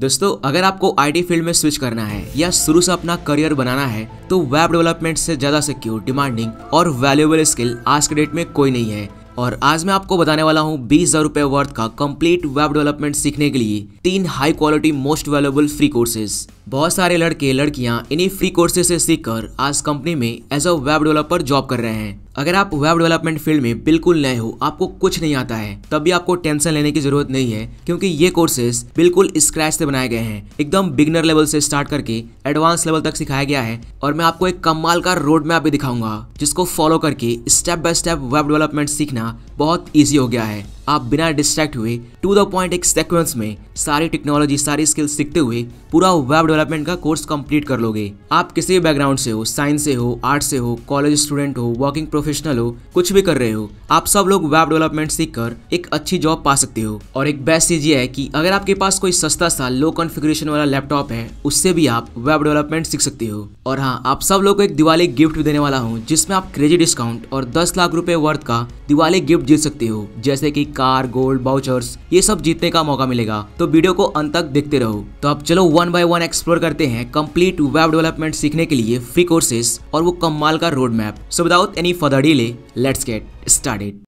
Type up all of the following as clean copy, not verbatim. दोस्तों अगर आपको आईटी फील्ड में स्विच करना है या शुरू से अपना करियर बनाना है तो वेब डेवलपमेंट से ज्यादा सिक्योर, डिमांडिंग और वैल्यूएबल स्किल आज के डेट में कोई नहीं है। और आज मैं आपको बताने वाला हूँ 20,000 रुपए वर्थ का कंप्लीट वेब डेवलपमेंट सीखने के लिए 3 high quality most valuable free courses. बहुत सारे लड़के लड़कियां इन्हीं फ्री कोर्सेज से सीखकर आज कंपनी में as a web developer job कर रहे हैं। अगर आप वेब डेवलपमेंट फील्ड में बिल्कुल नए हो, आपको कुछ नहीं आता है, तब भी आपको टेंशन लेने की जरूरत नहीं है, क्योंकि ये कोर्सेज बिल्कुल स्क्रैच से बनाए गए हैं। एकदम बिगनर लेवल से स्टार्ट करके एडवांस लेवल तक सिखाया गया है और मैं आपको एक कमाल का रोड मैप भी दिखाऊंगा जिसको फॉलो करके step by step web development सीखना बहुत ईजी हो गया है। आप बिना डिस्ट्रैक्ट हुए टू द पॉइंट एक सीक्वेंस में सारी टेक्नोलॉजी, सारी स्किल्स सीखते हुए पूरा वेब डेवलपमेंट का कोर्स कंप्लीट कर लोगे। आप किसी भी बैकग्राउंड से हो, साइंस से हो, आर्ट से हो, कॉलेज स्टूडेंट हो, वर्किंग प्रोफेशनल हो, कुछ भी कर रहे हो, आप सब लोग वेब डेवलपमेंट सीखकर एक अच्छी जॉब पा सकते हो। और एक बेस्ट चीज ये है कि अगर आपके पास कोई सस्ता सा लो कॉन्फ़िगरेशन वाला लैपटॉप है, उससे भी आप वेब डेवलपमेंट सीख सकते हो। और हाँ, आप सब लोग को एक दिवाली गिफ्ट भी देने वाला हूँ जिसमें आप क्रेजी डिस्काउंट और 10 लाख रुपए वर्थ का दिवाली गिफ्ट जीत सकते हो, जैसे कि कार, गोल्ड, वाउचर्स, ये सब जीतने का मौका मिलेगा। तो वीडियो को अंत तक देखते रहो। तो अब चलो 1 by 1 एक्सप्लोर करते हैं कंप्लीट वेब डेवलपमेंट सीखने के लिए फ्री कोर्सेज और वो कमाल का road map. So without any further delay let's get started.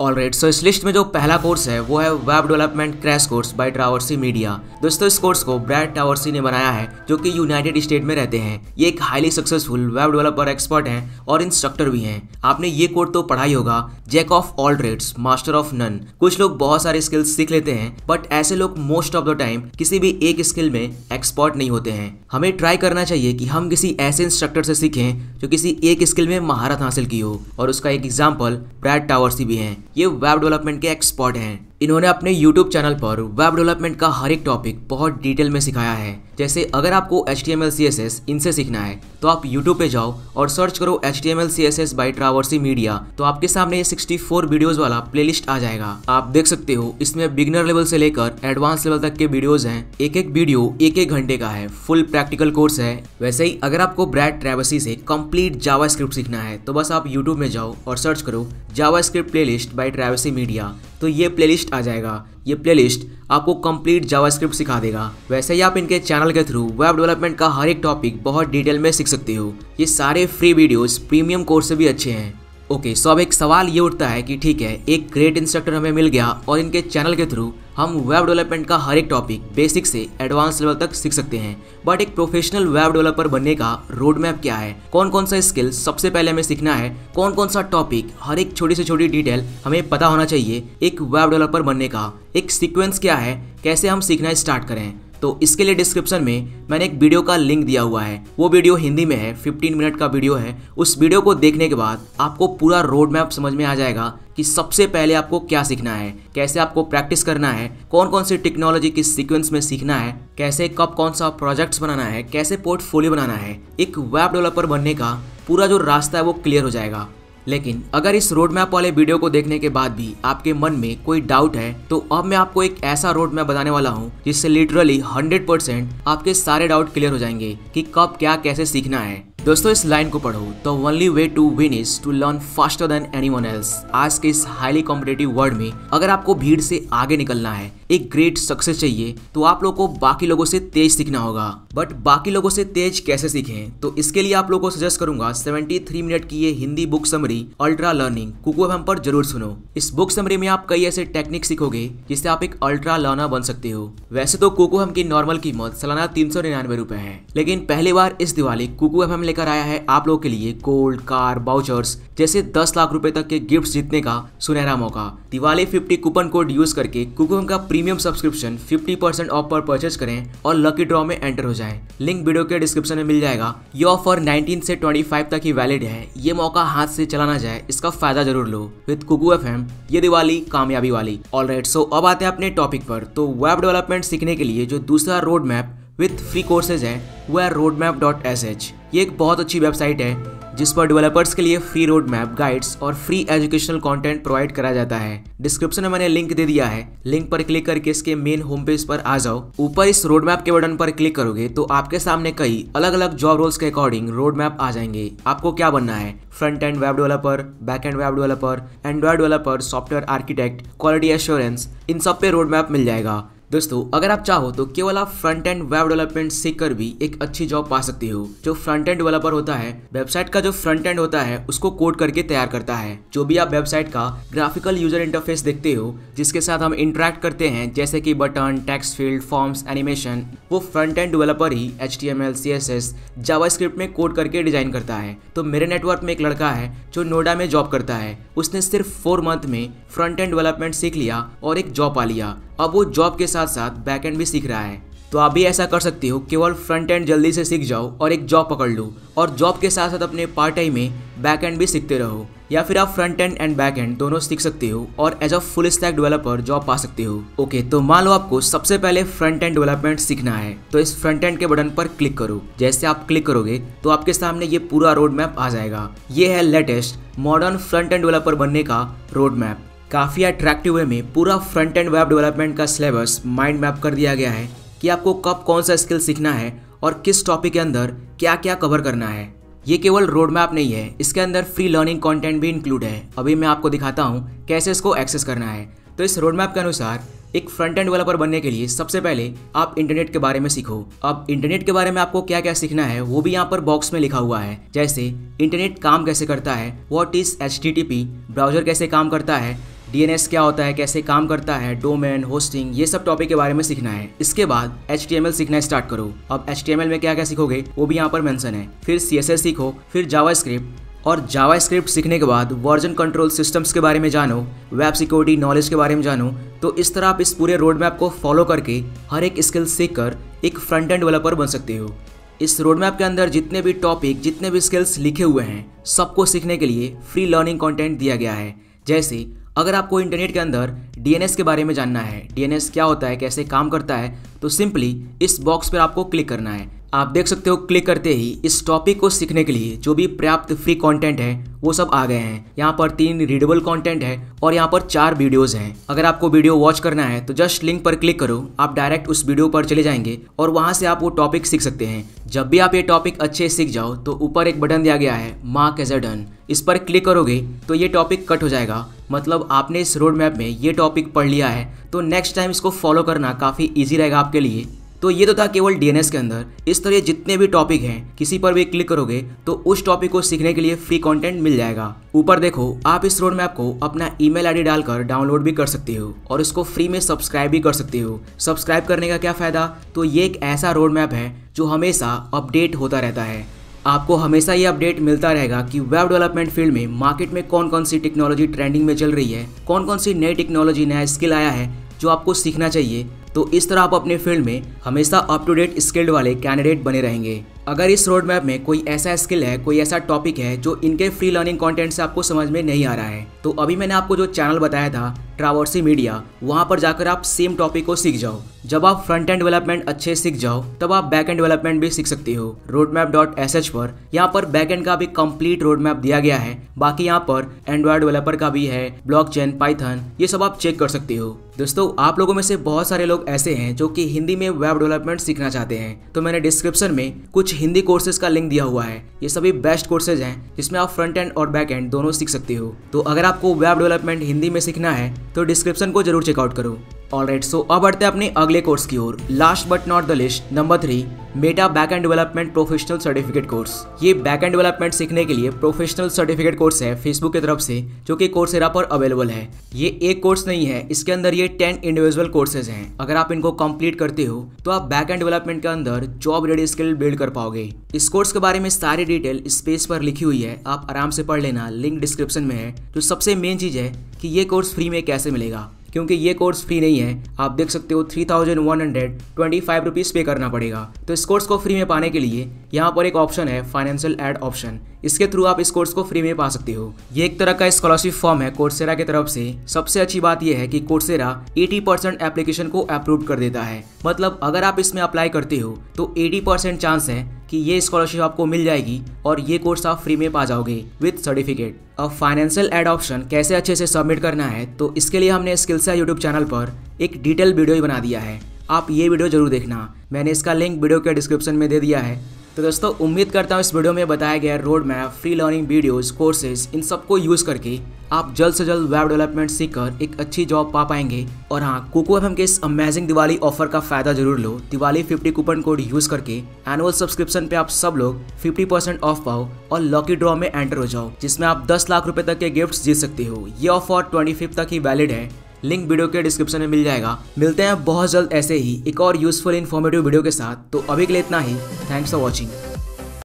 Alright, so इस लिस्ट में जो पहला कोर्स है वो है web development crash course by Traversy Media. दोस्तों इस कोर्स को ब्रैड ट्रैवर्सी ने बनाया है जो कि यूनाइटेड स्टेट में रहते हैं। ये एक highly successful web developer expert हैं और इंस्ट्रक्टर भी हैं। आपने ये कोर्स तो पढ़ा ही होगा, jack of all trades master of none. कुछ लोग बहुत सारे स्किल्स सीख लेते हैं बट ऐसे लोग मोस्ट ऑफ द टाइम किसी भी एक स्किल में एक्सपर्ट नहीं होते हैं। हमें ट्राई करना चाहिए कि हम किसी ऐसे इंस्ट्रक्टर से सीखें जो किसी एक स्किल में महारत हासिल की हो, और उसका एक एग्जाम्पल ब्रैड ट्रैवर्सी भी है। ये वेब डेवलपमेंट के एक्सपर्ट हैं। इन्होंने अपने YouTube चैनल पर वेब डेवलपमेंट का हर एक टॉपिक बहुत डिटेल में सिखाया है। जैसे अगर आपको HTML, CSS इनसे सीखना है तो आप YouTube पे जाओ और सर्च करो HTML, CSS by Traversy Media, तो आपके सामने 64 वीडियोस वाला प्लेलिस्ट आ जाएगा। आप देख सकते हो इसमें बिगिनर लेवल से लेकर एडवांस लेवल तक के वीडियोस हैं। एक वीडियो 1 घंटे का है, फुल प्रैक्टिकल कोर्स है। वैसे ही अगर आपको ब्रैड ट्रैवर्सी से कंप्लीट जावास्क्रिप्ट सीखना है तो बस आप YouTube में जाओ और सर्च करो JavaScript playlist by Traversy Media, तो ये प्लेलिस्ट आ जाएगा। ये प्लेलिस्ट आपको कंप्लीट जावास्क्रिप्ट सिखा देगा। वैसे ही आप इनके चैनल के थ्रू वेब डेवलपमेंट का हर एक टॉपिक बहुत डिटेल में सीख सकते हो। ये सारे फ्री वीडियोस प्रीमियम कोर्स से भी अच्छे हैं। ओके, सो अब एक सवाल ये उठता है कि ठीक है, एक ग्रेट इंस्ट्रक्टर हमें मिल गया और इनके चैनल के थ्रू हम वेब डेवलपमेंट का हर एक टॉपिक बेसिक से एडवांस लेवल तक सीख सकते हैं, बट एक प्रोफेशनल वेब डेवलपर बनने का रोड मैप क्या है? कौन कौन सा स्किल सबसे पहले हमें सीखना है? कौन कौन सा टॉपिक, हर एक छोटी से छोटी डिटेल हमें पता होना चाहिए एक वेब डेवलपर बनने का? एक सीक्वेंस क्या है? कैसे हम सीखना स्टार्ट करें? तो इसके लिए डिस्क्रिप्शन में मैंने एक वीडियो का लिंक दिया हुआ है। वो वीडियो हिंदी में है, 15 मिनट का वीडियो है। उस वीडियो को देखने के बाद आपको पूरा रोड मैप समझ में आ जाएगा कि सबसे पहले आपको क्या सीखना है, कैसे आपको प्रैक्टिस करना है, कौन कौन सी टेक्नोलॉजी किस सीक्वेंस में सीखना है, कैसे कब कौन सा प्रोजेक्ट्स बनाना है, कैसे पोर्टफोलियो बनाना है। एक वेब डेवलपर बनने का पूरा जो रास्ता है वो क्लियर हो जाएगा। लेकिन अगर इस रोड मैप वाले वीडियो को देखने के बाद भी आपके मन में कोई डाउट है तो अब मैं आपको एक ऐसा रोड मैप बताने वाला हूँ जिससे लिटरली 100% आपके सारे डाउट क्लियर हो जाएंगे कि कब क्या कैसे सीखना है। दोस्तों इस लाइन को पढ़ो, the only way to win is to learn faster than anyone else. आज के इस हाईली कॉम्पिटिटिव वर्ल्ड में अगर आपको भीड़ से आगे निकलना है, एक ग्रेट सक्सेस चाहिए, तो आप लोगों को बाकी लोगों से तेज सीखना होगा। बट बाकी लोगों से तेज कैसे सीखें? तो इसके लिए आप लोगों को सजेस्ट करूंगा 73 मिनट की ये Hindi book summary ultra learning Kuku FM पर जरूर सुनो। इस बुक समरी में आप कई ऐसे टेक्निक सीखोगे जिससे आप एक अल्ट्रा लर्नर बन सकते हो। वैसे तो कुकू एफएम की नॉर्मल कीमत सालाना 399 रुपए है, लेकिन पहली बार इस दिवाली कुकू एफएम लेकर आया है आप लोगों के लिए गोल्ड, कार, वाउचर्स जैसे 10 लाख रुपए तक के गिफ्ट जीतने का सुनहरा मौका। दिवाली 50 कूपन कोड यूज करके कुकू एफएम का प्रीमियम सब्सक्रिप्शन 50% ऑफ पर परचेज करें और लकी ड्रॉ में एंटर हो जाएं। लिंक वीडियो के डिस्क्रिप्शन में मिल जाएगा। ये ऑफर 19 से 25 तक ही वैलिड है। ये मौका हाथ से चला ना जाए, इसका फायदा जरूर लो। विद कुकू एफएम, ये दिवाली कामयाबी वाली। ऑलराइट, सो अब आते हैं अपने टॉपिक पर। तो वेब डेवलपमेंट सीखने के लिए जो दूसरा road map with free courses है वो है roadmap.sh। ये एक बहुत अच्छी वेबसाइट है जिस पर डेवलपर्स के लिए फ्री रोड मैप गाइड्स और फ्री एजुकेशनल कंटेंट प्रोवाइड करा जाता है। डिस्क्रिप्शन में मैंने लिंक दे दिया है, लिंक पर क्लिक करके इसके मेन होम पेज पर आ जाओ। ऊपर इस रोड मैप के बटन पर क्लिक करोगे तो आपके सामने कई अलग अलग जॉब रोल्स के अकॉर्डिंग रोड मैप आ जाएंगे। आपको क्या बनना है, front end web developer, back end web developer, android developer, software architect, quality assurance, इन सब पे रोड मैप मिल जाएगा। दोस्तों अगर आप चाहो तो केवल आप फ्रंट एंड वेब डेवलपमेंट सीख कर भी एक अच्छी जॉब पा सकते हो। जो फ्रंट एंड डेवलपर होता है, वेबसाइट का जो फ्रंट एंड होता है उसको कोड करके तैयार करता है। जो भी आप वेबसाइट का ग्राफिकल यूजर इंटरफेस देखते हो, जिसके साथ हम इंटरेक्ट करते हैं, जैसे कि button, text field, forms, animation, वो फ्रंट एंड डेवलपर ही HTML, CSS, जावास्क्रिप्ट में कोड करके डिजाइन करता है। तो मेरे नेटवर्क में एक लड़का है जो नोएडा में जॉब करता है, उसने सिर्फ 4 मंथ में फ्रंट एंड डेवलपमेंट सीख लिया और एक जॉब पा लिया। अब वो जॉब के साथ साथ बैकएंड भी सीख रहा है। तो आप भी ऐसा कर सकते हो, केवल फ्रंट एंड जल्दी से सीख जाओ और एक जॉब पकड़ लो, और जॉब के साथ साथ अपने पार्ट टाइम में बैकएंड भी सीखते रहो, या फिर आप फ्रंट एंड बैकएंड दोनों सीख सकते हो और as a full stack developer job पा सकते हो। ओके, तो मान लो आपको सबसे पहले फ्रंट एंड डेवलपमेंट सीखना है, तो इस फ्रंट एंड के बटन पर क्लिक करो। जैसे आप क्लिक करोगे तो आपके सामने ये पूरा रोड मैप आ जाएगा। ये है latest modern front end developer बनने का रोड मैप। काफ़ी अट्रैक्टिव वे में पूरा फ्रंट एंड वेब डेवलपमेंट का सिलेबस माइंड मैप कर दिया गया है कि आपको कब कौन सा स्किल सीखना है और किस टॉपिक के अंदर क्या क्या कवर करना है। ये केवल रोड मैप नहीं है, इसके अंदर फ्री लर्निंग कंटेंट भी इंक्लूड है। अभी मैं आपको दिखाता हूँ कैसे इसको एक्सेस करना है। तो इस रोड मैप के अनुसार एक फ्रंट एंड डेवलपर बनने के लिए सबसे पहले आप इंटरनेट के बारे में सीखो। अब इंटरनेट के बारे में आपको क्या क्या सीखना है वो भी यहाँ पर बॉक्स में लिखा हुआ है, जैसे इंटरनेट काम कैसे करता है, व्हाट इज HTTP, ब्राउजर कैसे काम करता है, DNS क्या होता है, कैसे काम करता है, डोमेन, होस्टिंग, ये सब टॉपिक के बारे में सीखना है। इसके बाद HTML सीखना स्टार्ट करो। अब HTML में क्या क्या सीखोगे वो भी यहाँ पर मेंशन है। फिर CSS सीखो, फिर जावास्क्रिप्ट, और जावास्क्रिप्ट सीखने के बाद वर्जन कंट्रोल सिस्टम्स के बारे में जानो, वेब सिक्योरिटी नॉलेज के बारे में जानो। तो इस तरह आप इस पूरे रोड मैप को फॉलो करके हर एक स्किल सीख कर एक फ्रंट एंड डेवलपर बन सकते हो। इस रोड मैप के अंदर जितने भी टॉपिक, जितने भी स्किल्स लिखे हुए हैं, सबको सीखने के लिए फ्री लर्निंग कंटेंट दिया गया है। जैसे अगर आपको इंटरनेट के अंदर DNS के बारे में जानना है, DNS क्या होता है, कैसे काम करता है, तो सिंपली इस बॉक्स पर आपको क्लिक करना है। आप देख सकते हो क्लिक करते ही इस टॉपिक को सीखने के लिए जो भी पर्याप्त फ्री कंटेंट है वो सब आ गए हैं। यहाँ पर 3 रीडेबल कंटेंट है और यहाँ पर 4 वीडियोस हैं। अगर आपको वीडियो वॉच करना है तो जस्ट लिंक पर क्लिक करो, आप डायरेक्ट उस वीडियो पर चले जाएंगे और वहाँ से आप वो टॉपिक सीख सकते हैं। जब भी आप ये टॉपिक अच्छे सीख जाओ तो ऊपर एक बटन दिया गया है, मार्क एज अ डन, इस पर क्लिक करोगे तो ये टॉपिक कट हो जाएगा। मतलब आपने इस रोड मैप में ये टॉपिक पढ़ लिया है, तो नेक्स्ट टाइम इसको फॉलो करना काफ़ी ईजी रहेगा आपके लिए। तो ये तो था केवल DNS के अंदर। इस तरह जितने भी टॉपिक हैं, किसी पर भी क्लिक करोगे तो उस टॉपिक को सीखने के लिए फ्री कंटेंट मिल जाएगा। ऊपर देखो, आप इस रोड मैप को अपना ईमेल ID डालकर डाउनलोड भी कर सकते हो और इसको फ्री में सब्सक्राइब भी कर सकते हो। सब्सक्राइब करने का क्या फ़ायदा, तो ये एक ऐसा रोड मैप है जो हमेशा अपडेट होता रहता है। आपको हमेशा ये अपडेट मिलता रहेगा कि वेब डेवलपमेंट फील्ड में मार्केट में कौन कौन सी टेक्नोलॉजी ट्रेंडिंग में चल रही है, कौन कौन सी नई टेक्नोलॉजी, नया स्किल आया है जो आपको सीखना चाहिए। तो इस तरह आप अपने फील्ड में हमेशा अप टू डेट स्किल्ड वाले कैंडिडेट बने रहेंगे। अगर इस रोड मैप में कोई ऐसा स्किल है, कोई ऐसा टॉपिक है जो इनके फ्री लर्निंग कंटेंट से आपको समझ में नहीं आ रहा है, तो अभी मैंने आपको जो चैनल बताया था ट्रावर्सी मीडिया, वहाँ पर जाकर आप सेम टॉपिक को सीख जाओ। जब आप फ्रंट एंड डेवलपमेंट अच्छे सीख जाओ तब आप बैक एंड डेवलपमेंट भी सीख सकते हो। roadmap.sh पर यहाँ पर बैक एंड का भी कंप्लीट रोड मैप दिया गया है। बाकी यहाँ पर एंड्रॉयड डेवलपर का भी है, ब्लॉकचेन, पाइथन, ये सब आप चेक कर सकते हो। दोस्तों आप लोगों में से बहुत सारे लोग ऐसे हैं जो कि हिंदी में वेब डेवलपमेंट सीखना चाहते हैं, तो मैंने डिस्क्रिप्शन में कुछ हिंदी कोर्सेज का लिंक दिया हुआ है। ये सभी बेस्ट कोर्सेज हैं जिसमें आप फ्रंट एंड और बैक एंड दोनों सीख सकते हो। तो अगर आपको वेब डेवलपमेंट हिंदी में सीखना है तो डिस्क्रिप्शन को जरूर चेकआउट करो। ऑलराइट, सो अब बढ़ते हैं अपने अगले कोर्स की ओर। Last but not the list, number 3, Meta backend development professional certificate course. ये बैकएंड डेवलपमेंट सीखने के लिए प्रोफेशनल सर्टिफिकेट कोर्स है फेसबुक की तरफ से, जो कि कोर्सेरा पर अवेलेबल है। ये एक कोर्स नहीं है, इसके अंदर ये 10 इंडिविजुअल कोर्सेज हैं। अगर आप इनको कंप्लीट करते हो तो आप बैकएंड डेवलपमेंट के अंदर जॉब रेडी स्किल बिल्ड कर पाओगे। इस कोर्स के बारे में सारी डिटेल इस पेज पर लिखी हुई है, आप आराम से पढ़ लेना, लिंक डिस्क्रिप्शन में है। तो सबसे मेन चीज़ है कि ये कोर्स फ्री में कैसे मिलेगा, क्योंकि ये कोर्स फ्री नहीं है। आप देख सकते हो 3,125 रुपीज़ पे करना पड़ेगा। तो इस कोर्स को फ्री में पाने के लिए यहाँ पर एक ऑप्शन है फाइनेंशियल ऐड ऑप्शन, इसके थ्रू आप इस कोर्स को फ्री में पा सकते हो। ये एक तरह का स्कॉलरशिप फॉर्म है कोर्सेरा की तरफ से। सबसे अच्छी बात यह है कि कोर्सेरा 80% एप्लीकेशन को अप्रूव कर देता है, मतलब अगर आप इसमें अप्लाई करते हो तो 80% चांस है कि ये स्कॉलरशिप आपको मिल जाएगी और ये कोर्स आप फ्री में पा जाओगे विद सर्टिफिकेट। अब फाइनेंशियल एड ऑप्शन कैसे अच्छे से सबमिट करना है, तो इसके लिए हमने स्किल्सा यूट्यूब चैनल पर एक डिटेल वीडियो बना दिया है, आप ये वीडियो जरूर देखना। मैंने इसका लिंक वीडियो के डिस्क्रिप्शन में दे दिया है। तो दोस्तों उम्मीद करता हूँ इस वीडियो में बताया गया road map, free learning videos, courses, इन सबको यूज़ करके आप जल्द से जल्द वेब डेवलपमेंट सीखकर एक अच्छी जॉब पा पाएंगे। और हाँ, कुकू एफएम के इस अमेजिंग दिवाली ऑफर का फायदा जरूर लो। दिवाली 50 कूपन कोड यूज़ करके एनुअल सब्सक्रिप्शन पे आप सब लोग 50% ऑफ पाओ और लकी ड्रॉ में एंटर हो जाओ, जिसमें आप 10 लाख रुपए तक के गिफ्ट जीत सकते हो। ये ऑफर 25 तक ही वैलिड है, लिंक वीडियो के डिस्क्रिप्शन में मिल जाएगा। मिलते हैं बहुत जल्द ऐसे ही एक और यूजफुल इन्फॉर्मेटिव वीडियो के साथ। तो अभी के लिए इतना ही। Thanks for watching.